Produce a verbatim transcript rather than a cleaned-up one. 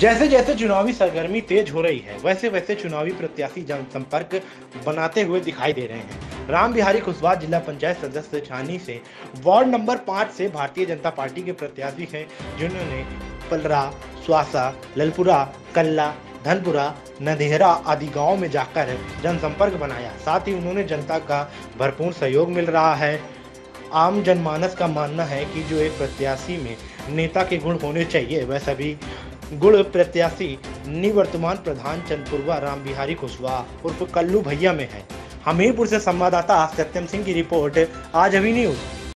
जैसे जैसे चुनावी सरगर्मी तेज हो रही है वैसे वैसे चुनावी प्रत्याशी जनसंपर्क बनाते हुए दिखाई दे रहे हैं। राम बिहारी कुशवाहा जिला पंचायत सदस्य छानी से वार्ड नंबर पाँच से भारतीय जनता पार्टी के प्रत्याशी हैं, जिन्होंने पलरा, स्वासा, ललपुरा, कल्ला, धनपुरा, नदेहरा आदि गाँव में जाकर जनसंपर्क बनाया। साथ ही उन्होंने जनता का भरपूर सहयोग मिल रहा है। आम जनमानस का मानना है कि जो एक प्रत्याशी में नेता के गुण होने चाहिए वह सभी गुण प्रत्याशी निवर्तमान प्रधान चंदपुरवा राम बिहारी कुशवाहा उर्फ कल्लू भैया में है। हमीरपुर से संवाददाता सत्यम सिंह की रिपोर्ट, आज अभी न्यूज।